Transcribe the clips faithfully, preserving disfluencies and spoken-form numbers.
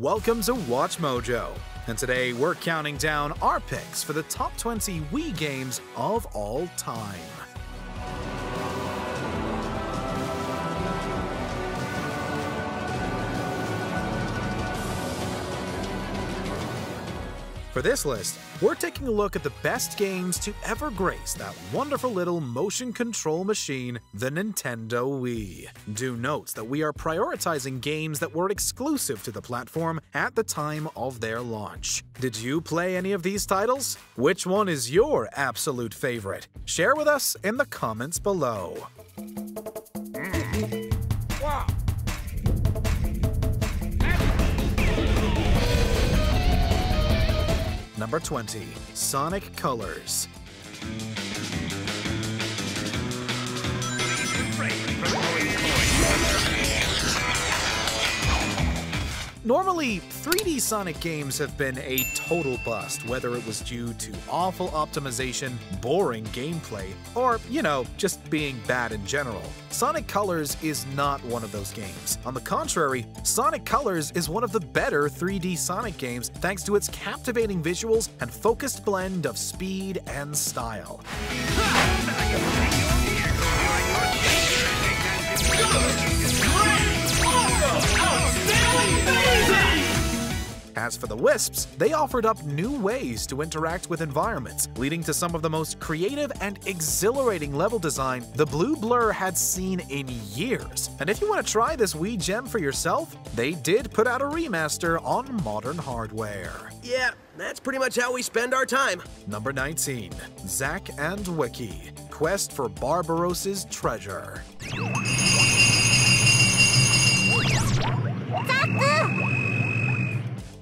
Welcome to Watch Mojo, and today we're counting down our picks for the top twenty Wii games of all time. For this list, we're taking a look at the best games to ever grace that wonderful little motion control machine, the Nintendo Wii. Do note that we are prioritizing games that were exclusive to the platform at the time of their launch. Did you play any of these titles? Which one is your absolute favorite? Share with us in the comments below. Number twenty, Sonic Colors. Normally, three D Sonic games have been a total bust, whether it was due to awful optimization, boring gameplay, or, you know, just being bad in general. Sonic Colors is not one of those games. On the contrary, Sonic Colors is one of the better three D Sonic games thanks to its captivating visuals and focused blend of speed and style. As for the Wisps, they offered up new ways to interact with environments, leading to some of the most creative and exhilarating level design the Blue Blur had seen in years. And if you want to try this Wii gem for yourself, they did put out a remaster on modern hardware. Yeah, that's pretty much how we spend our time. Number nineteen, Zack and Wiki, Quest for Barbaros's Treasure.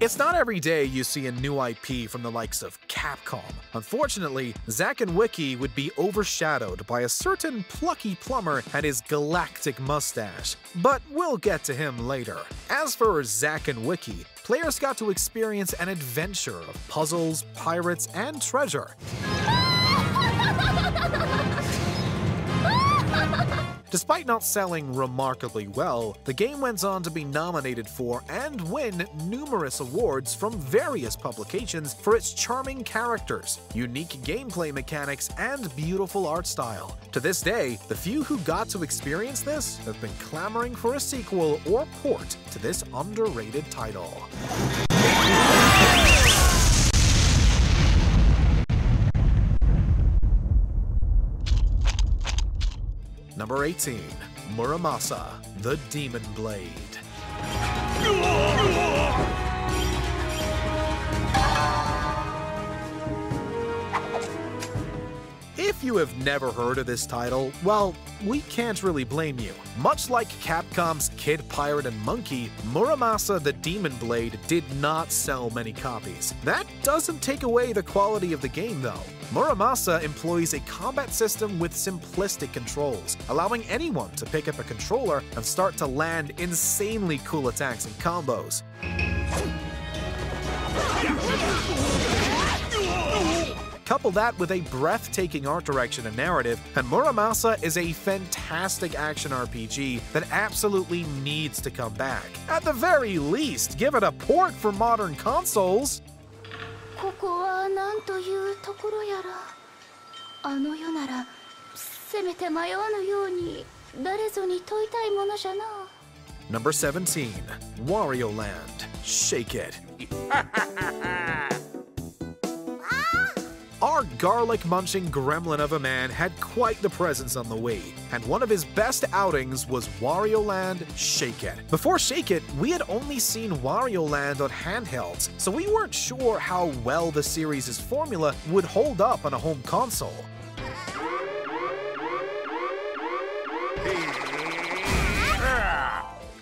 It's not every day you see a new I P from the likes of Capcom. Unfortunately, Zack and Wiki would be overshadowed by a certain plucky plumber and his galactic mustache, but we'll get to him later. As for Zack and Wiki, players got to experience an adventure of puzzles, pirates, and treasure. Despite not selling remarkably well, the game went on to be nominated for and win numerous awards from various publications for its charming characters, unique gameplay mechanics, and beautiful art style. To this day, the few who got to experience this have been clamoring for a sequel or port to this underrated title. Number eighteen, Muramasa, The Demon Blade. If you have never heard of this title, well, we can't really blame you. Much like Capcom's Kid Pirate and Monkey, Muramasa the Demon Blade did not sell many copies. That doesn't take away the quality of the game, though. Muramasa employs a combat system with simplistic controls, allowing anyone to pick up a controller and start to land insanely cool attacks and combos. Couple that with a breathtaking art direction and narrative, and Muramasa is a fantastic action R P G that absolutely needs to come back. At the very least, give it a port for modern consoles! Number seventeen, Wario Land, Shake It. Our garlic-munching gremlin of a man had quite the presence on the Wii, and one of his best outings was Wario Land Shake It. Before Shake It, we had only seen Wario Land on handhelds, so we weren't sure how well the series' formula would hold up on a home console.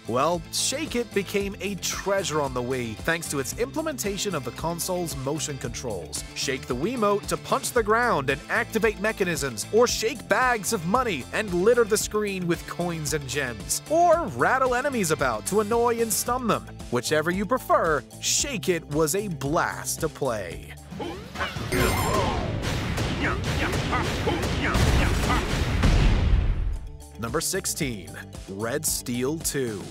Well, Shake It became a treasure on the Wii thanks to its implementation of the console's motion controls. Shake the Wiimote to punch the ground and activate mechanisms, or shake bags of money and litter the screen with coins and gems, or rattle enemies about to annoy and stun them. Whichever you prefer, Shake It was a blast to play. Number sixteen, Red Steel two.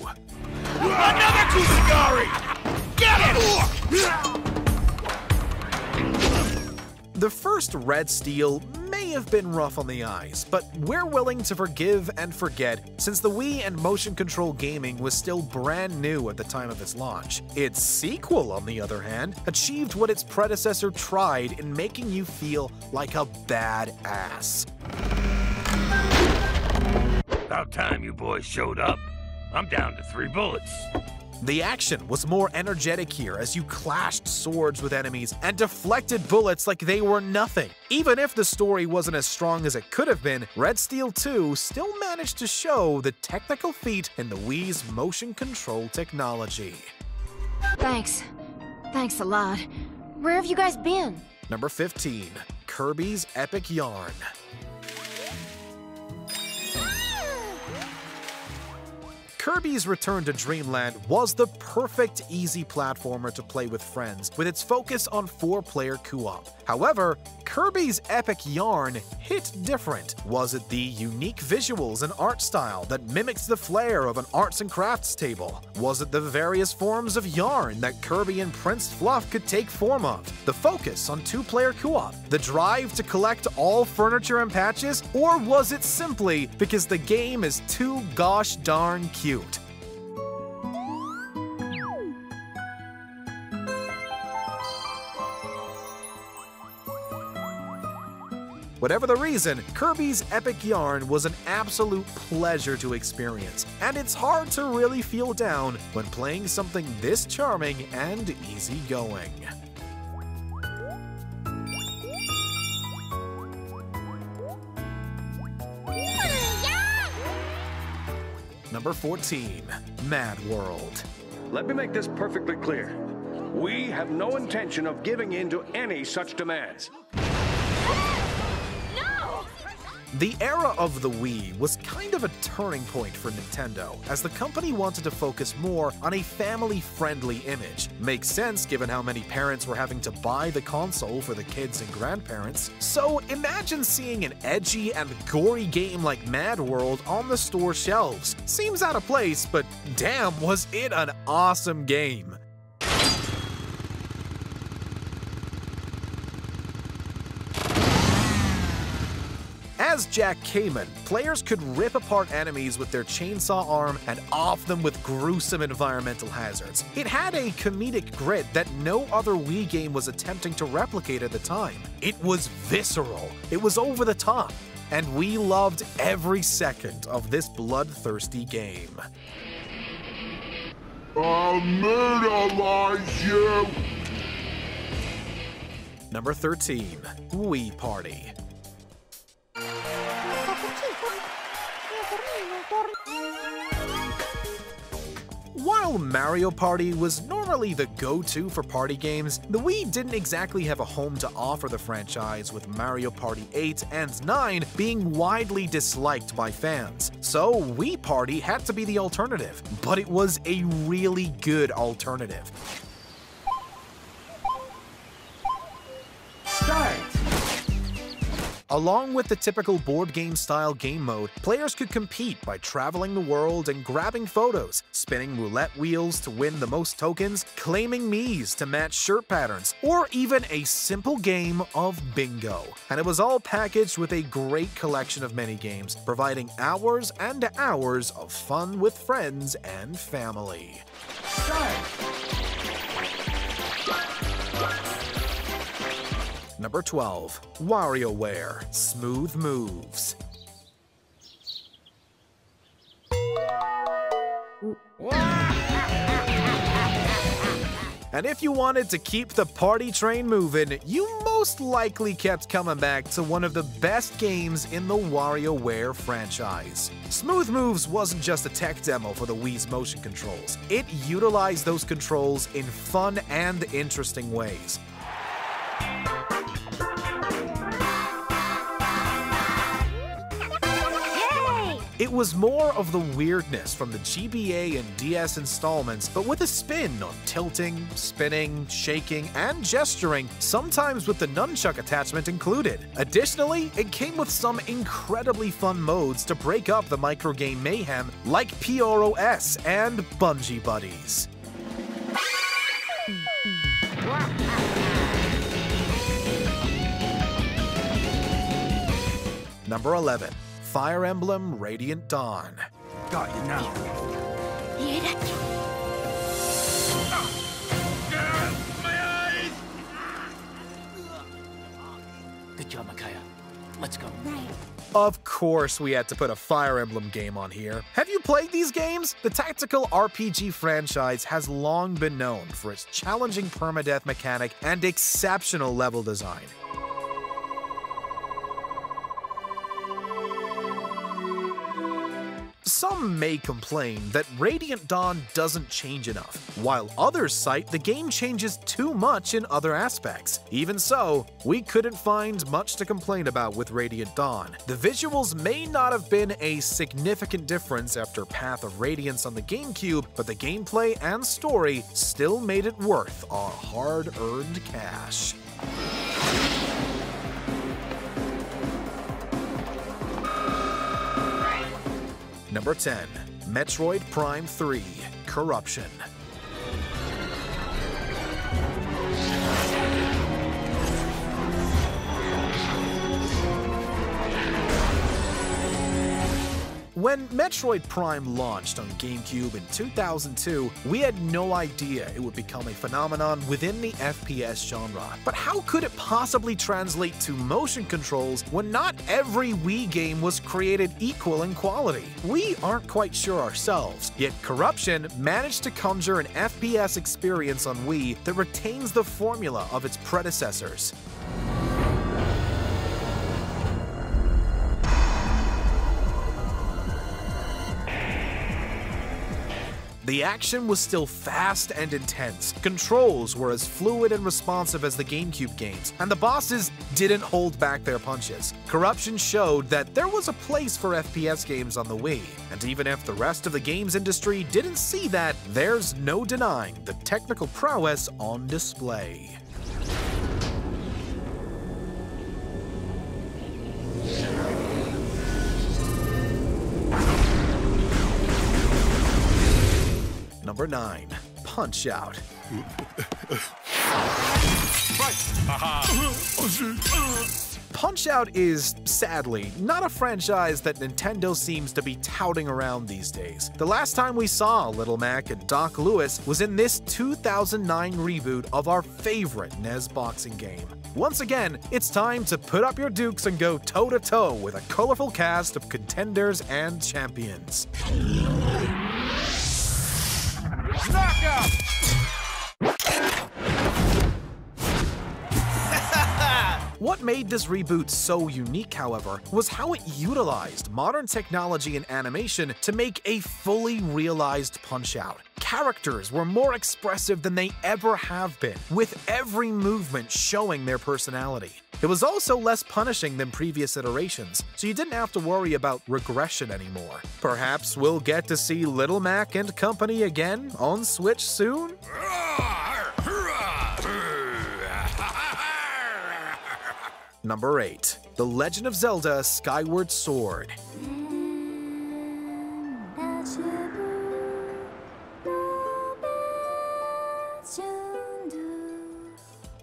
Another Kusigari! Get it! The first Red Steel may have been rough on the eyes, but we're willing to forgive and forget since the Wii and motion control gaming was still brand new at the time of its launch. Its sequel, on the other hand, achieved what its predecessor tried in making you feel like a badass. About time you boys showed up. I'm down to three bullets. The action was more energetic here as you clashed swords with enemies and deflected bullets like they were nothing. Even if the story wasn't as strong as it could have been, Red Steel two still managed to show the technical feat in the Wii's motion control technology. Thanks. Thanks a lot. Where have you guys been? Number fifteen, Kirby's Epic Yarn. Kirby's Return to Dreamland was the perfect easy platformer to play with friends, with its focus on four-player co-op. However, Kirby's Epic Yarn hit different. Was it the unique visuals and art style that mimics the flair of an arts and crafts table? Was it the various forms of yarn that Kirby and Prince Fluff could take form of? The focus on two-player co-op? The drive to collect all furniture and patches? Or was it simply because the game is too gosh darn cute? Whatever the reason, Kirby's Epic Yarn was an absolute pleasure to experience, and it's hard to really feel down when playing something this charming and easygoing. Number fourteen, Mad World. Let me make this perfectly clear. We have no intention of giving in to any such demands. No! The era of the Wii was kind of a turning point for Nintendo, as the company wanted to focus more on a family-friendly image. Makes sense given how many parents were having to buy the console for the kids and grandparents. So imagine seeing an edgy and gory game like Mad World on the store shelves. Seems out of place, but damn, was it an awesome game. As Jack Kamen, players could rip apart enemies with their chainsaw arm and off them with gruesome environmental hazards. It had a comedic grit that no other Wii game was attempting to replicate at the time. It was visceral, it was over the top, and we loved every second of this bloodthirsty game. I'll murderalize you! Number thirteen, Wii Party. While Mario Party was normally the go-to for party games, the Wii didn't exactly have a home to offer the franchise, with Mario Party eight and nine being widely disliked by fans. So Wii Party had to be the alternative, but it was a really good alternative. Along with the typical board game style game mode, players could compete by traveling the world and grabbing photos, spinning roulette wheels to win the most tokens, claiming Miis to match shirt patterns, or even a simple game of bingo. And it was all packaged with a great collection of minigames, providing hours and hours of fun with friends and family. Number twelve, WarioWare, Smooth Moves. And if you wanted to keep the party train moving, you most likely kept coming back to one of the best games in the WarioWare franchise. Smooth Moves wasn't just a tech demo for the Wii's motion controls. It utilized those controls in fun and interesting ways. It was more of the weirdness from the G B A and D S installments, but with a spin on tilting, spinning, shaking, and gesturing, sometimes with the nunchuck attachment included. Additionally, it came with some incredibly fun modes to break up the microgame mayhem, like P R O S and Bungee Buddies. Number eleven. Fire Emblem Radiant Dawn. Got you now. Oh, my eyes! Good job, Makaya. Let's go. Of course we had to put a Fire Emblem game on here. Have you played these games? The tactical R P G franchise has long been known for its challenging permadeath mechanic and exceptional level design. Some may complain that Radiant Dawn doesn't change enough, while others cite the game changes too much in other aspects. Even so, we couldn't find much to complain about with Radiant Dawn. The visuals may not have been a significant difference after Path of Radiance on the GameCube, but the gameplay and story still made it worth our hard-earned cash. Number ten. Metroid Prime three, Corruption. When Metroid Prime launched on GameCube in two thousand two, we had no idea it would become a phenomenon within the F P S genre. But how could it possibly translate to motion controls when not every Wii game was created equal in quality? We aren't quite sure ourselves, yet Corruption managed to conjure an F P S experience on Wii that retains the formula of its predecessors. The action was still fast and intense, controls were as fluid and responsive as the GameCube games, and the bosses didn't hold back their punches. Corruption showed that there was a place for F P S games on the Wii, and even if the rest of the games industry didn't see that, there's no denying the technical prowess on display. Number nine. Punch-Out. Punch-Out is, sadly, not a franchise that Nintendo seems to be touting around these days. The last time we saw Little Mac and Doc Lewis was in this two thousand nine reboot of our favorite N E S boxing game. Once again, it's time to put up your dukes and go toe-to-toe with a colorful cast of contenders and champions. Knockout! What made this reboot so unique, however, was how it utilized modern technology and animation to make a fully realized Punch-Out! Characters were more expressive than they ever have been, with every movement showing their personality. It was also less punishing than previous iterations, so you didn't have to worry about regression anymore. Perhaps we'll get to see Little Mac and company again on Switch soon? Number eight. The Legend of Zelda Skyward Sword.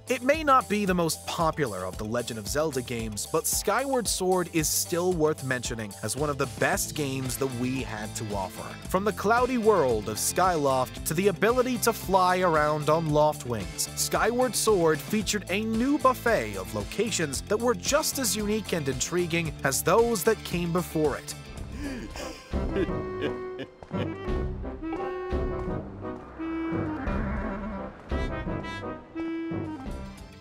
It may not be the most popular of the Legend of Zelda games, but Skyward Sword is still worth mentioning as one of the best games the Wii had to offer. From the cloudy world of Skyloft to the ability to fly around on loft wings, Skyward Sword featured a new buffet of locations that were just as unique and intriguing as those that came before it.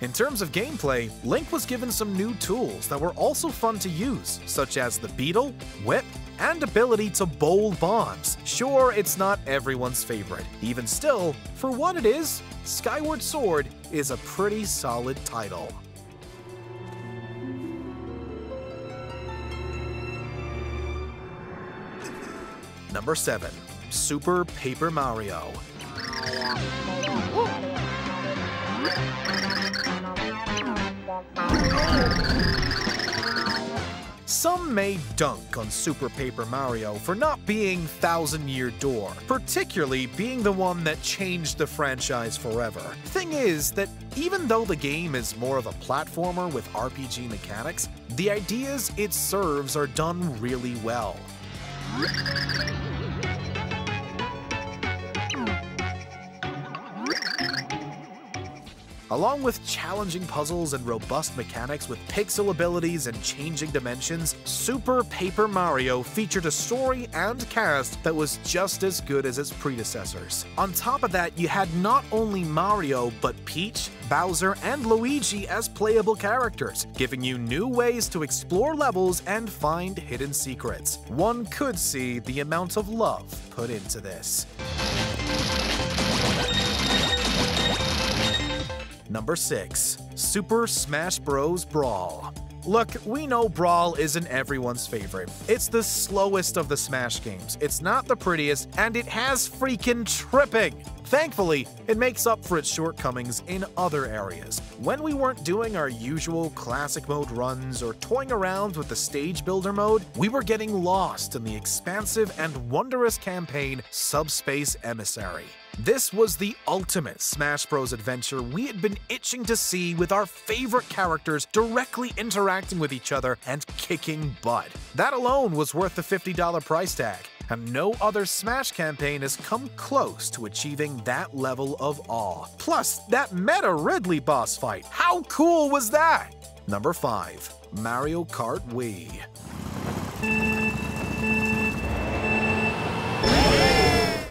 In terms of gameplay, Link was given some new tools that were also fun to use, such as the beetle, whip, and ability to bowl bombs. Sure, it's not everyone's favorite. Even still, for what it is, Skyward Sword is a pretty solid title. Number seven, Super Paper Mario. Some may dunk on Super Paper Mario for not being Thousand Year Door, particularly being the one that changed the franchise forever. Thing is that even though the game is more of a platformer with R P G mechanics, the ideas it serves are done really well. Along with challenging puzzles and robust mechanics with pixel abilities and changing dimensions, Super Paper Mario featured a story and cast that was just as good as its predecessors. On top of that, you had not only Mario, but Peach, Bowser, and Luigi as playable characters, giving you new ways to explore levels and find hidden secrets. One could see the amount of love put into this. Number six, Super Smash Bros. Brawl. Look, we know Brawl isn't everyone's favorite. It's the slowest of the Smash games, it's not the prettiest, and it has freaking tripping! Thankfully, it makes up for its shortcomings in other areas. When we weren't doing our usual classic mode runs or toying around with the stage builder mode, we were getting lost in the expansive and wondrous campaign Subspace Emissary. This was the ultimate Smash Bros. Adventure we had been itching to see, with our favorite characters directly interacting with each other and kicking butt. That alone was worth the fifty dollar price tag, and no other Smash campaign has come close to achieving that level of awe. Plus, that Meta Ridley boss fight, how cool was that? Number five, Mario Kart Wii.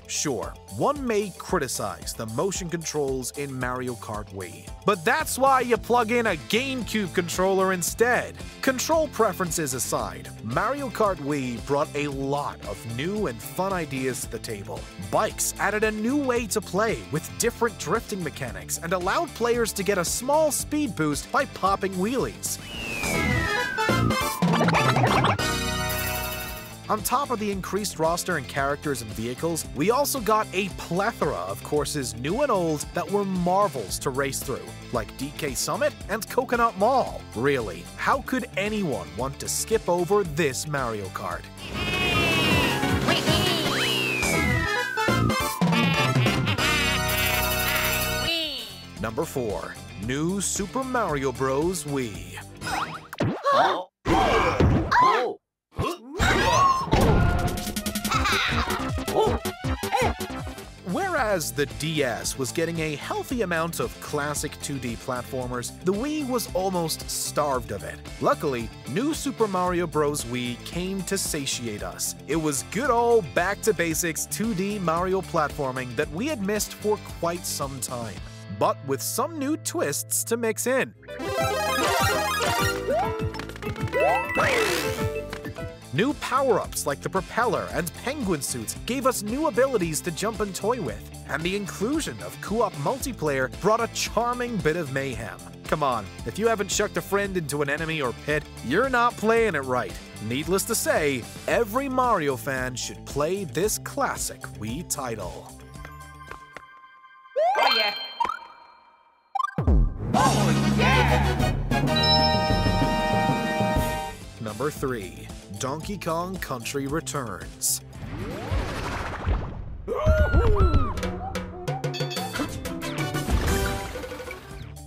Sure, one may criticize the motion controls in Mario Kart Wii, but that's why you plug in a GameCube controller instead. Control preferences aside, Mario Kart Wii brought a lot of new and fun ideas to the table. Bikes added a new way to play with different drifting mechanics and allowed players to get a small speed boost by popping wheelies. On top of the increased roster and characters and vehicles, we also got a plethora of courses new and old that were marvels to race through, like D K Summit and Coconut Mall. Really, how could anyone want to skip over this Mario Kart? Number four, New Super Mario Bros. Wii. Huh? Whereas the D S was getting a healthy amount of classic two D platformers, the Wii was almost starved of it. Luckily, New Super Mario Bros. Wii came to satiate us. It was good old back-to-basics two D Mario platforming that we had missed for quite some time, but with some new twists to mix in. New power-ups like the propeller and penguin suits gave us new abilities to jump and toy with, and the inclusion of co-op multiplayer brought a charming bit of mayhem. Come on, if you haven't chucked a friend into an enemy or pit, you're not playing it right. Needless to say, every Mario fan should play this classic Wii title. Oh yeah! Oh yeah! Number three. Donkey Kong Country Returns.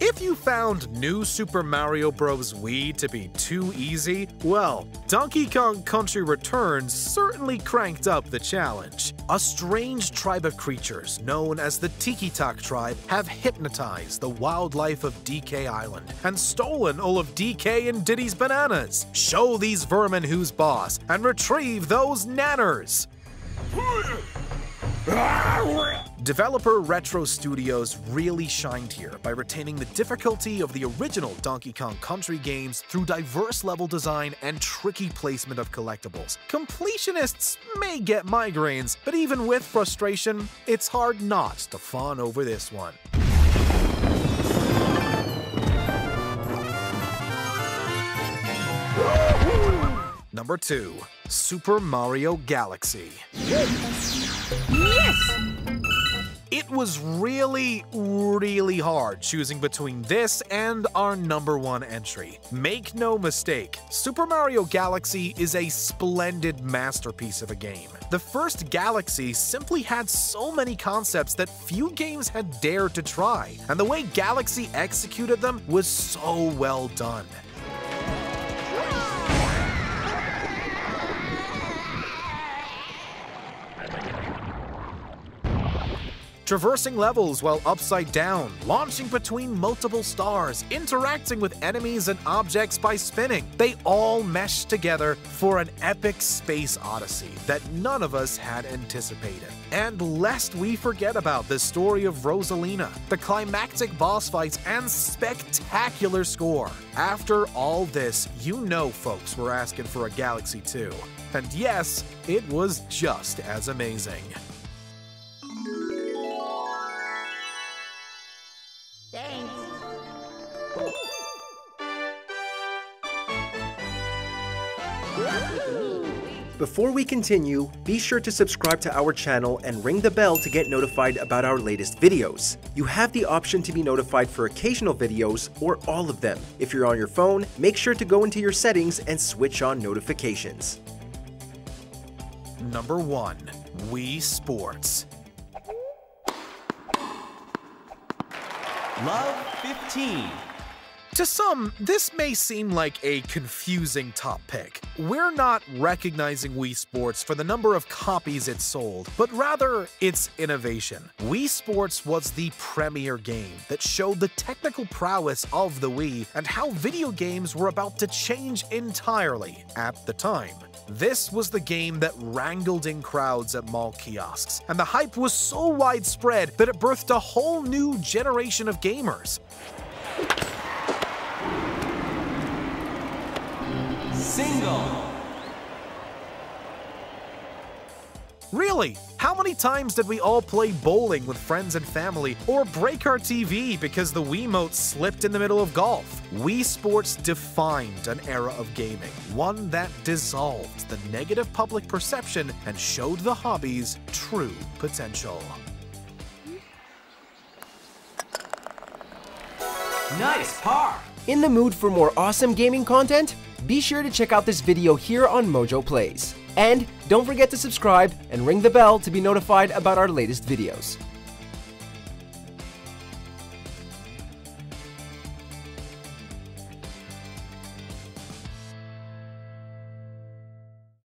If you found New Super Mario Bros. Wii to be too easy, well, Donkey Kong Country Returns certainly cranked up the challenge. A strange tribe of creatures known as the Tiki-Tok tribe have hypnotized the wildlife of D K Island and stolen all of D K and Diddy's bananas. Show these vermin who's boss and retrieve those nanners! Developer Retro Studios really shined here by retaining the difficulty of the original Donkey Kong Country games through diverse level design and tricky placement of collectibles. Completionists may get migraines, but even with frustration, it's hard not to fawn over this one. Number two, Super Mario Galaxy. Yes! It was really, really hard choosing between this and our number one entry. Make no mistake, Super Mario Galaxy is a splendid masterpiece of a game. The first Galaxy simply had so many concepts that few games had dared to try, and the way Galaxy executed them was so well done. Traversing levels while upside down, launching between multiple stars, interacting with enemies and objects by spinning, they all meshed together for an epic space odyssey that none of us had anticipated. And lest we forget about the story of Rosalina, the climactic boss fights, and spectacular score. After all this, you know folks were asking for a Galaxy two. And yes, it was just as amazing. Thanks. Before we continue, be sure to subscribe to our channel and ring the bell to get notified about our latest videos. You have the option to be notified for occasional videos or all of them. If you're on your phone, make sure to go into your settings and switch on notifications. Number one, Wii Sports. Love fifteen. To some, this may seem like a confusing top pick. We're not recognizing Wii Sports for the number of copies it sold, but rather its innovation. Wii Sports was the premier game that showed the technical prowess of the Wii and how video games were about to change entirely at the time. This was the game that wrangled in crowds at mall kiosks, and the hype was so widespread that it birthed a whole new generation of gamers. Single. Really, how many times did we all play bowling with friends and family or break our T V because the Wiimote slipped in the middle of golf? Wii Sports defined an era of gaming, one that dissolved the negative public perception and showed the hobby's true potential. Nice par! In the mood for more awesome gaming content? Be sure to check out this video here on Mojo Plays. And don't forget to subscribe and ring the bell to be notified about our latest videos.